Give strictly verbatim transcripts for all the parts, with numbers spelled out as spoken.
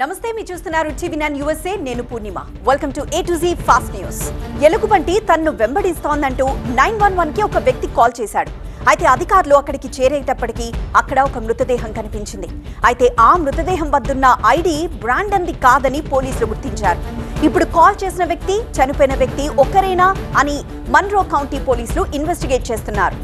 नमस्ते मी చూస్తున్నారు TV nine USA నేను Purnima welcome to A to Z fast news ఎలుగుబంటి తన్ను వెంబడిస్తోందంటూ నైన్ వన్ వన్ కి ఒక వ్యక్తి కాల్ చేశాడు అయితే అధికారులు అక్కడికి చేరేటప్పటికి అక్కడ ఒక మృతదేహం కనిపించింది అయితే ఆ మృతదేహం వద్దున్న ఐడి బ్రాండన్ది కాదని పోలీసులు గుర్తించారు ఇప్పుడు కాల్ చేసిన వ్యక్తి చనిపోయిన వ్యక్తి ఒక్కరేనా అని మన్రో కౌంటీ పోలీసులు ఇన్వెస్టిగేట్ చేస్తున్నారు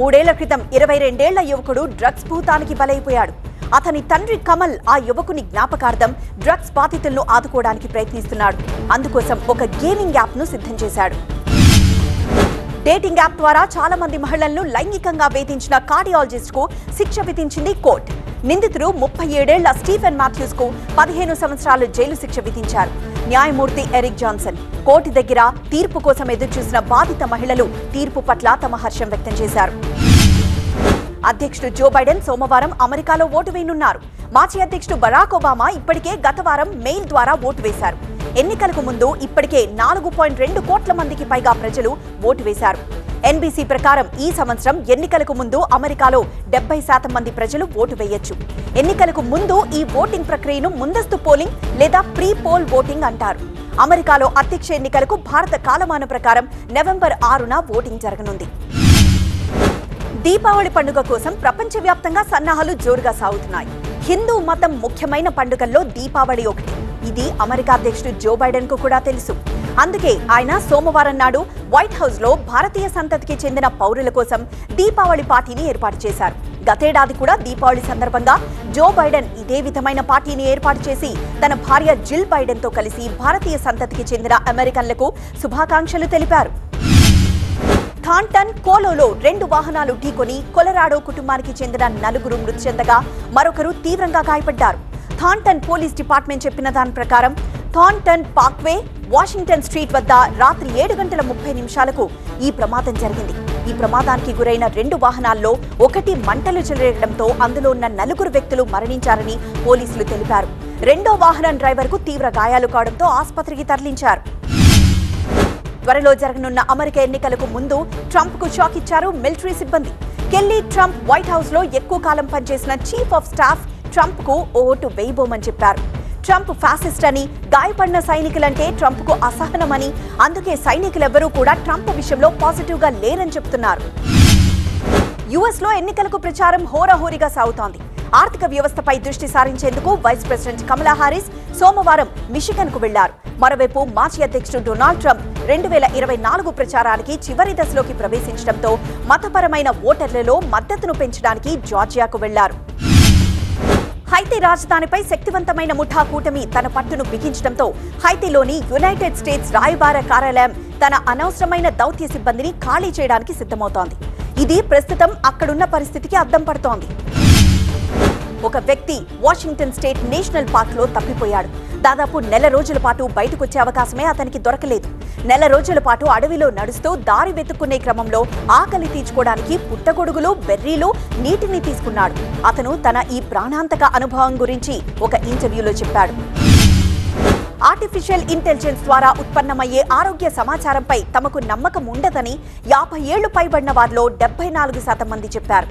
మూడేళ్ల క్రితం ఇరవై రెండు ఏళ్ల యువకుడు డ్రగ్స్ భూతానికి బలైపోయాడు అతని తండ్రి కమల్ ఆ యువకుని జ్ఞాపకార్థం డ్రగ్స్ బాధితులను ఆదుకోవడానికి ప్రయత్నిస్తున్నాడు అందుకోసం ఒక గేమింగ్ యాప్ ను సిద్ధం చేశాడు డేటింగ్ యాప్ ద్వారా చాలా మంది మహిళలను లైంగికంగా వేధించిన కార్డియాలజిస్ట్ కు శిక్ష విధించింది కోర్టు నిందితుడు ముప్పై ఏడు ఏళ్ల స్టీఫెన్ మాథ్యూస్ కు పదిహేను సంవత్సరాలు జైలు శిక్ష విధించారు న్యాయమూర్తి ఎరిక్ జాన్సన్ కోర్టు దగ్గర తీర్పు కోసం ఎదురుచూసిన బాధిత మహిళలు తీర్పు పట్ల తమ హర్షం వ్యక్తం చేశారు అధ్యక్షుడు జో బైడెన్ సోమవారం అమెరికాలో ఓటు వేయనున్నారు మాజీ అధ్యక్షుడు బరాక్ ఒబామా ఇప్పటికే గత వారం మెయిల్ ద్వారా ఓటు వేశారు ఎన్నికలకు ముందు ఇప్పటికే నాలుగు పాయింట్ రెండు కోట్ల మందికి పైగా ప్రజలు ఓటు వేశారు ఎన్బీసీ ప్రకారం ఈ సంవత్సరం ఎన్నికలకు ముందు అమెరికాలో డెబ్బై శాతం మంది ప్రజలు ఓటు వేయొచ్చు ఎన్నికలకు ముందు ఈ ఓటింగ్ ప్రక్రియను ముందస్తు పోలింగ్ లేదా ప్రీ పోల్ ఓటింగ్ అంటారు అమెరికాలో అధ్యక్ష ఎన్నికలకు భారత కాలమాన ప్రకారం నవంబర్ ఆరున ఓటింగ్ జరగనుంది దీపావళి పండుగ కోసం ప్రపంచవ్యాప్తంగా సన్నాహాలు జోరుగా సాగుతున్నాయి హిందూ మతం ముఖ్యమైన పండుగల్లో దీపావళి ఒకటి ఇది అమెరికా అధ్యక్షుడు జో బైడెన్ కు కూడా తెలుసు అందుకే ఆయన సోమవారం నాడు వైట్ హౌస్ లో భారతీయ సంతతికి చెందిన పౌరుల కోసం దీపావళి పార్టీని ఏర్పాటు చేశారు గతేడాది కూడా దీపావళి సందర్భంగా జో బైడెన్ ఇదే విధమైన పార్టీని ఏర్పాటు చేసి తన భార్య జిల్ బైడెన్ తో కలిసి భారతీయ సంతతికి చెందిన అమెరికన్లకు శుభాకాంక్షలు తెలిపారు థాంటన్ కోలోలో రెండు వాహనాలు ఢీకొని కొలరాడో కుటుంబానికి చెందిన నలుగురు మృతి చెందగా మరొకరు తీవ్రంగా గాయపడ్డారు థాంటన్ పోలీస్ డిపార్ట్మెంట్ చెప్పిన దాని ప్రకారం థాంటన్ పార్క్వే వాషింగ్టన్ స్ట్రీట్ వద్ద రాత్రి ఏడు గంటల ముప్పై నిమిషాలకు ఈ ప్రమాదం జరిగింది ఈ ప్రమాదానికి గురైన రెండు వాహనాల్లో ఒకటి మంటలు చెలరేగడంతో అందులో ఉన్న నలుగురు వ్యక్తులు మరణించారని పోలీసులు తెలిపారు రెండో వాహనం డ్రైవర్కు తీవ్ర గాయాలు కావడంతో ఆసుపత్రికి తరలించారు త్వరలో జరగనున్న అమెరికా ఎన్నికలకు ముందు ట్రంప్ కు షాక్ ఇచ్చారు మిలిటరీ సిబ్బంది కెల్లీ ట్రంప్ వైట్ హౌస్ లో ఎక్కువ కాలం పనిచేసిన చీఫ్ ఆఫ్ స్టాఫ్ ట్రంప్ కు ఓటు వేయబోమని చెప్పారు ట్రంప్ ఫ్యాసిస్ట్ అని గాయపడిన సైనికులంటే ట్రంప్ కు అసహనమని అందుకే సైనికులెవరూ కూడా ట్రంప్ విషయంలో పాజిటివ్ గా లేరని చెప్తున్నారు యుఎస్ లో ఎన్నికలకు ప్రచారం హోరాహోరీగా సాగుతోంది ఆర్థిక వ్యవస్థపై దృష్టి సారించేందుకు వైస్ ప్రెసిడెంట్ కమలా హారిస్ సోమవారం మిషిగన్ కు వెళ్లారు మరోవైపు మాజీ అధ్యక్షుడు డొనాల్డ్ ట్రంప్ రెండు వేల ఇరవై నాలుగు ప్రచారానికి చివరి దశలోకి ప్రవేశించడంతో మతపరమైన ఓటర్లలో మద్దతును పెంచడానికి జార్జియాకు వెళ్లారు హైతీ రాజధానిపై శక్తివంతమైన ముఠా కూటమి తన పట్టును బిగించడంతో హైతీలోని యునైటెడ్ స్టేట్స్ రాయబార కార్యాలయం తన అనవసరమైన దౌత్య సిబ్బందిని ఖాళీ చేయడానికి సిద్ధమవుతోంది ఇది ప్రస్తుతం అక్కడున్న పరిస్థితికి అద్దం పడుతోంది ఒక వ్యక్తి వాషింగ్టన్ స్టేట్ నేషనల్ పార్క్ లో తప్పిపోయాడు దాదాపు నెల రోజుల పాటు బయటకొచ్చే అవకాశమే అతనికి దొరకలేదు నెల రోజుల పాటు అడవిలో నడుస్తూ దారి వెతుక్కునే క్రమంలో ఆకలి తీర్చుకోవడానికి పుట్టగొడుగులు బెర్రీలు నీటిని తీసుకున్నాడు అతను తన ఈ ప్రాణాంతక అనుభవం గురించి ఒక ఇంటర్వ్యూలో చెప్పాడు ఆర్టిఫిషియల్ ఇంటెలిజెన్స్ ద్వారా ఉత్పన్నమయ్యే ఆరోగ్య సమాచారంపై తమకు నమ్మకం ఉండదని యాభై ఏళ్లు పైబడిన వారిలో డెబ్బై నాలుగు శాతం మంది చెప్పారు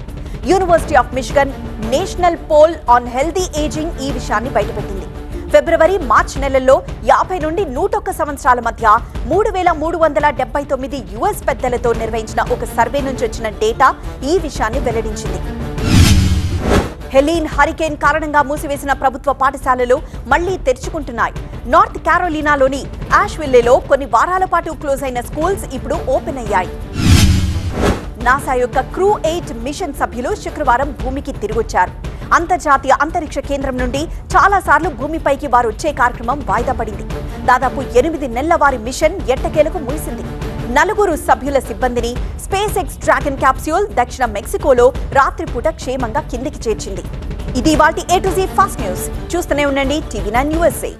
university of Michigan national poll on healthy ageing ఈ విషయాన్ని బయటపెట్టింది ఫిబ్రవరి మార్చి నెలల్లో యాభై నుండి నూట ఒక్క సంవత్సరాల మధ్య మూడు వేల మూడు వందల డెబ్బై తొమ్మిది యుఎస్ పెద్దలతో నిర్వహించిన ఒక సర్వే నుంచి వచ్చిన డేటా ఈ విషయాన్ని వెల్లడించింది హెలీన్ హరికేన్ కారణంగా మూసివేసిన ప్రభుత్వ పాఠశాలలు మళ్లీ తెరుచుకుంటున్నాయి నార్త్ క్యారోలినాలోని యాష్విల్లేలో కొన్ని వారాల పాటు క్లోజ్ అయిన స్కూల్స్ ఇప్పుడు ఓపెన్ అయ్యాయి నాసా యొక్క క్రూ ఎయిట్ మిషన్ సభ్యులు శుక్రవారం భూమికి తిరిగొచ్చారు అంతర్జాతీయ అంతరిక్ష కేంద్రం నుండి చాలాసార్లు భూమిపైకి వారు వచ్చే కార్యక్రమం వాయిదా పడింది దాదాపు ఎనిమిది నెలల వారి మిషన్ ఎట్టకేలకు ముగిసింది నలుగురు సభ్యుల సిబ్బందిని స్పేస్ ఎక్స్ డ్రాగన్ క్యాప్స్యూల్ దక్షిణ మెక్సికోలో రాత్రిపూట క్షేమంగా కిందికి చేర్చింది ఇది వాటి A to Z fast news చూస్తూనే ఉండండి టీవీ నైన్ యూఎస్ఏ